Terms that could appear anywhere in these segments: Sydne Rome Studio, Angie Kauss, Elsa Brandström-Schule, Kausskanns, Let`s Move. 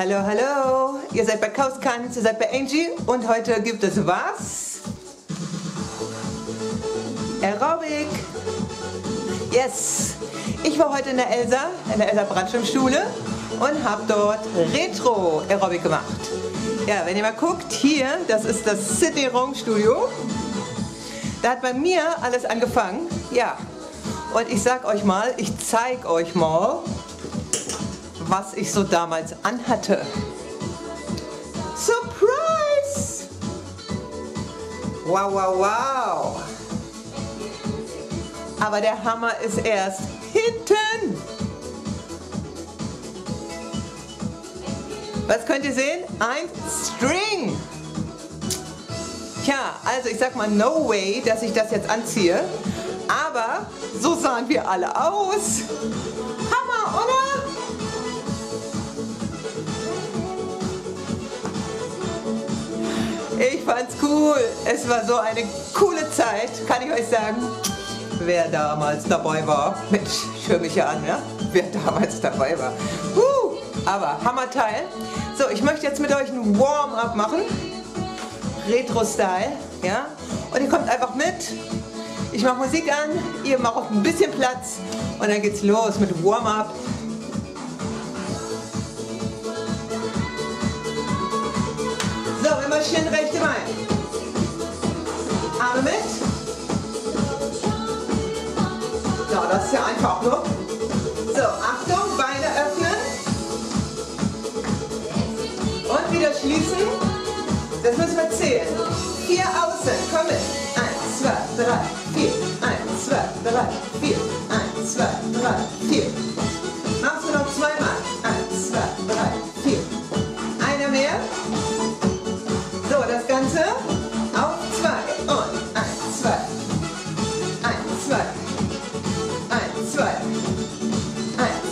Hallo, hallo, ihr seid bei Kausskanns, ihr seid bei Angie und heute gibt es was? Aerobic! Yes! Ich war heute in der Elsa Brandström-Schule und habe dort Retro-Aerobic gemacht. Ja, wenn ihr mal guckt, hier, das ist das Sydne Rome Studio. Da hat bei mir alles angefangen, ja. Und ich sag euch mal, ich zeig euch mal, was ich so damals anhatte. Surprise! Wow, wow, wow! Aber der Hammer ist erst hinten. Was könnt ihr sehen? Ein String! Tja, also ich sag mal, no way, dass ich das jetzt anziehe. Aber so sahen wir alle aus. Hammer, oder? Ich fand's cool. Es war so eine coole Zeit, kann ich euch sagen. Wer damals dabei war, Mensch, schau mich ja an, ne? Wer damals dabei war. Aber Hammerteil. So, ich möchte jetzt mit euch ein Warm-up machen. Retro-Style, ja? Und ihr kommt einfach mit. Ich mache Musik an, ihr macht auch ein bisschen Platz und dann geht's los mit Warm-up. Schön rechte Bein. Arme mit. Ja, das ist ja einfach nur. So, Achtung, Beine öffnen. Und wieder schließen. Das müssen wir zählen. 4 außen, komm mit. 1, 2, 3, 4. 1, 2, 3, 4. 1, 2, 3, 4. Machst du noch zweimal. 1, 2, 3, 4. Einer mehr. Das Ganze auf 2 und 1, 2, 1, 2, 1, 2, 1,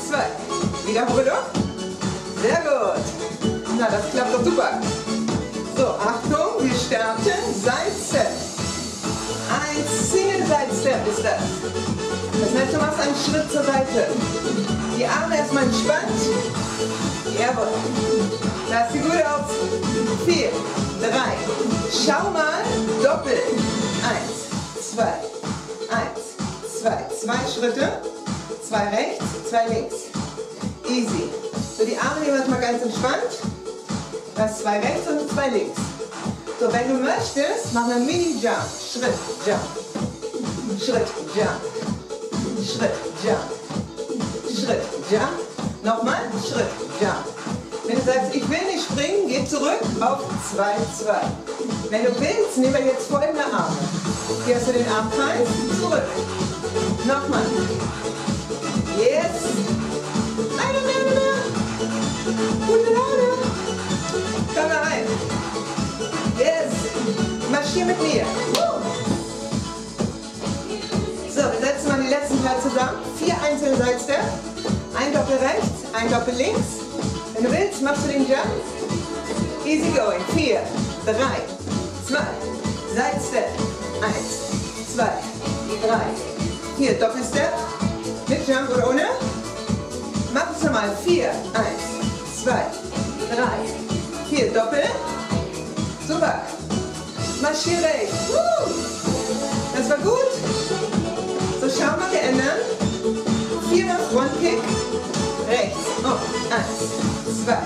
2, Wiederholung, sehr gut, na das klappt doch super, so Achtung, wir starten, Side-Step, ein Single-Side-Step ist das, das heißt du machst einen Schritt zur Seite, die Arme erstmal entspannt, jawohl, das sieht gut aus, 4, 3, schau mal, doppelt, 1, 2, 1, 2, 2 Schritte, 2 rechts, 2 links, easy, so die Arme nehmen wir jetzt mal ganz entspannt, das 2 rechts und 2 links, so wenn du möchtest, mach einen Mini-Jump, Schritt, Jump, Schritt, Jump, Schritt, Jump, Schritt, Jump, nochmal, Schritt, Jump. Wenn du sagst, ich will nicht springen, geh zurück auf 2, 2. Wenn du willst, nehmen wir jetzt folgende Arme. Hier hast du den Arm rein, zurück. Nochmal. Yes. Eine, gute Laune. Komm da rein. Yes. Marschier mit mir. So, wir setzen mal die letzten drei zusammen. 4 einzelne Sidesteps. Ein Doppel rechts, ein Doppel links. Wenn du willst, machst du den Jump. Easy going. 4, 3, 2, Side-Step. 1, 2, 3, 4, Doppelstep. Mit Jump oder ohne. Mach es nochmal. 4, 1, 2, 3, 4, Doppel. Super. Marschier rechts. Das war gut. So, schau mal, wir ändern. 4 noch One-Kick. Rechts. Oh. 1, 2, 3,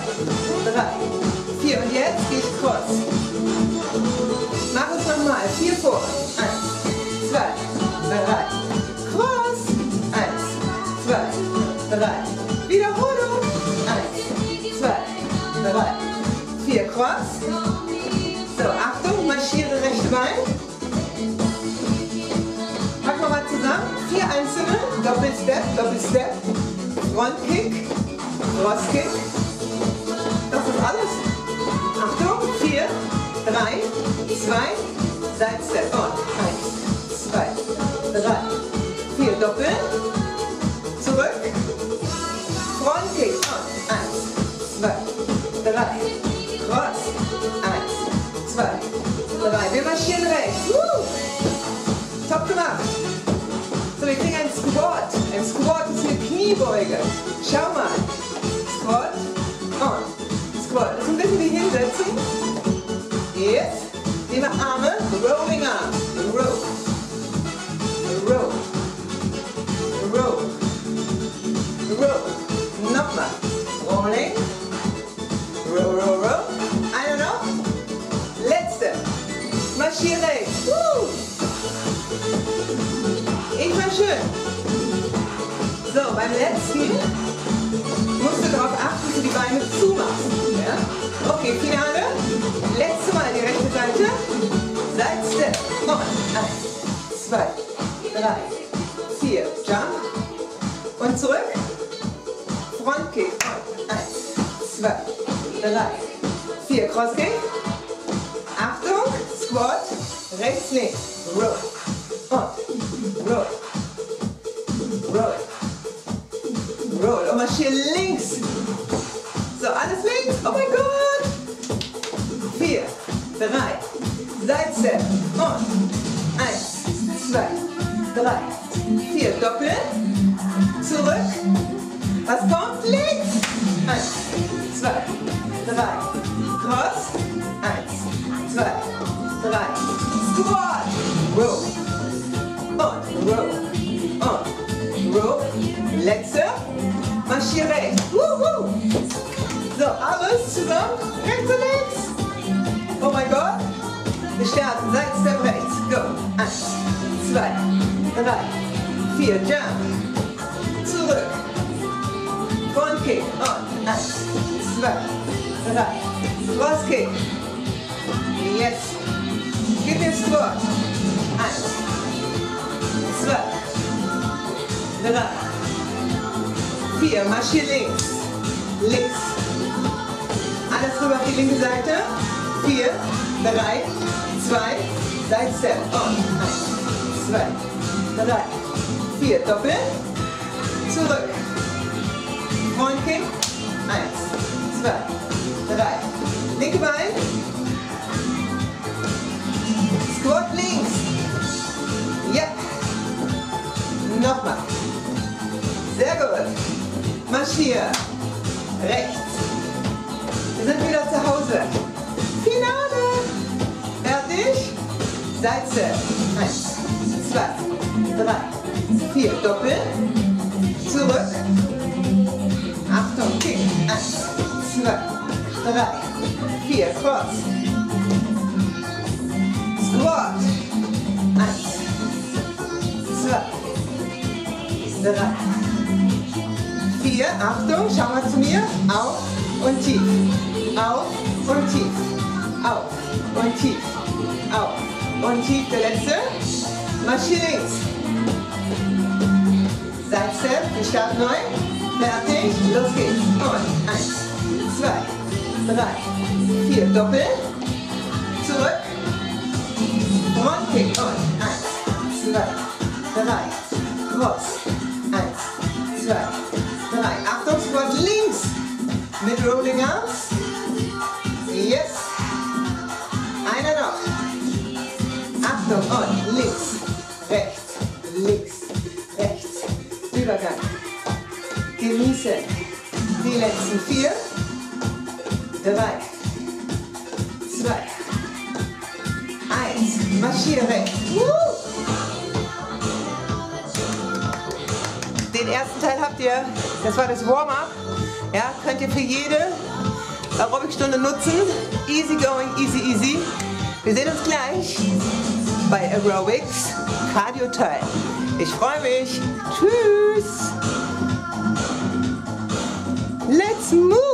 4 und jetzt gehe ich kurz. Mach es nochmal. 4 vor. 1, 2, 3. Cross. 1, 2, 3. Wiederholung. 1, 2, 3, 4. Cross. So, Achtung, marschiere rechte Bein. Packen wir mal zusammen. 4 einzelne. Doppelstep, Doppelstep. Front Kick. Cross Kick. Das ist alles. Achtung, 4, 3, 2, Sidestep und 1, 2, 3, 4, Doppel, zurück, Front Kick und 1, 2, 3, Cross, 1, 2, 3, wir marschieren rechts, top gemacht. So, wir kriegen einen Squat, im Squat ist eine Kniebeuge, schau mal, Squat und Liebe Arme, rolling up, roll, roll, roll, roll. Nochmal, rolling, roll, roll, roll. Einer noch, letzte, marschiere. Ich war schön. So, beim letzten musst du darauf achten, dass du die Beine zumachst. Ja? Okay, Finale. Letztes Mal die rechte Seite. Seite. Moment. 1, 2, 3, 4. Jump. Und zurück. Frontkick. 1, 2, 3, 4. Crosskick. Achtung. Squat. Rechts, links. Roll. Und. Roll. Roll. Roll. Und marschier links. So, alles links. Oh mein Gott. 4, 3, Seite und 1, 2, 3, 4, doppeln, zurück, was kommt, links, 1, 2, 3, cross, 1, 2, 3, squat, roll, und roll, und roll, letzte, marschier rechts, so, alles zusammen, rechts und links. Oh mein Gott, wir starten, Sidestep rechts, go, 1, 2, 3, 4, jump, zurück, Frontkick und 1, 2, 3, Crosskick, jetzt, gib den Squat, 1, 2, 3, 4, marschier links, links, alles rüber auf die linke Seite, 4, 3, 2, Sidestep und 1, 2, 3, 4, doppeln, zurück, Frontkick, 1, 2, 3, linke Bein, Squat links, ja, nochmal, sehr gut, marschier, rechts, wir sind wieder zu Hause. Finale! Fertig? Seite. 1, 2, 3, 4. Doppel. Zurück. Achtung, Kick. 1, 2, 3, 4. Cross. Squat. 1, 2, 3, 4. Achtung, schau mal zu mir. Auf und tief. Auf und tief. Auf und tief, auf und tief, der letzte, marschier links, Sidestep, wir starten neu, fertig, los geht's, und 1, 2, 3, 4, doppel, zurück, Frontkick, und 1, 2, 3, cross, 1, 2, 3, Achtung, Squat links, mit Rolling Arms, yes, einer noch. Achtung und links, rechts. Übergang. Genießen. Die letzten 4, 3, 2, 1. Marschiere rechts. Den ersten Teil habt ihr. Das war das Warm-up. Ja, könnt ihr für jede Aerobic-Stunde nutzen. Easy going, easy. Wir sehen uns gleich bei Aerobics Cardio Time. Ich freue mich. Tschüss. Let's move.